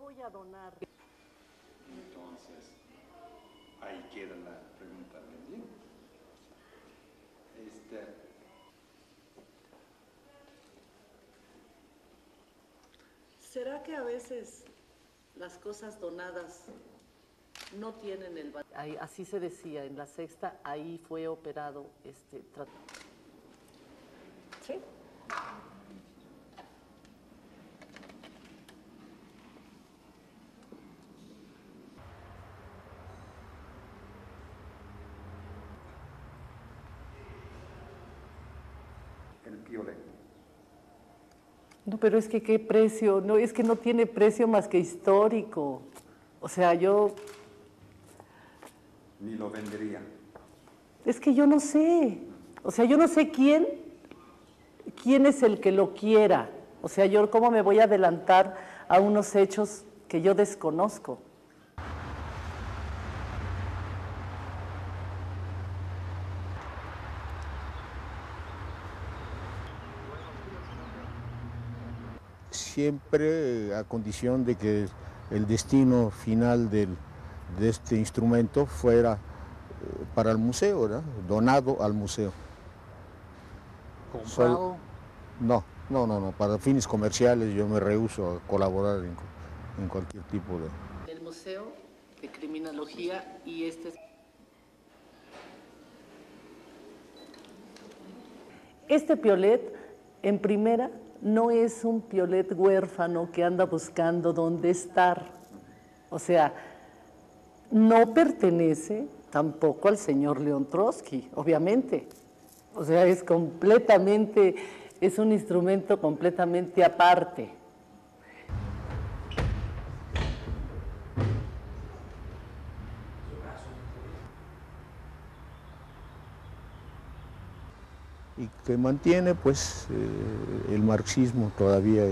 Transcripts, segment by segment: voy a donar. Entonces, ahí queda la pregunta de Leon. ¿Será que a veces las cosas donadas no tienen el valor? Así se decía en La Sexta, ahí fue operado este tratado. ¿Sí? No, pero es que qué precio, no, es que no tiene precio más que histórico. O sea, yo... Ni lo vendería. Es que yo no sé. O sea, yo no sé quién es el que lo quiera. O sea, yo cómo me voy a adelantar a unos hechos que yo desconozco. Siempre a condición de que el destino final de este instrumento fuera para el museo, ¿no? Donado al museo. ¿Comprado? No, para fines comerciales yo me rehúso a colaborar en cualquier tipo de... El Museo de Criminología y este... Este piolet, en primera... no es un piolet huérfano que anda buscando dónde estar. O sea, no pertenece tampoco al señor Leon Trotsky, obviamente. O sea, es un instrumento completamente aparte. Y que mantiene pues el marxismo todavía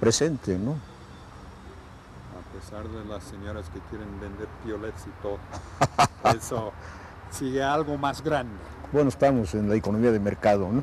presente, ¿no? A pesar de las señoras que quieren vender piolets y todo, eso sigue algo más grande. Bueno, estamos en la economía de mercado, ¿no?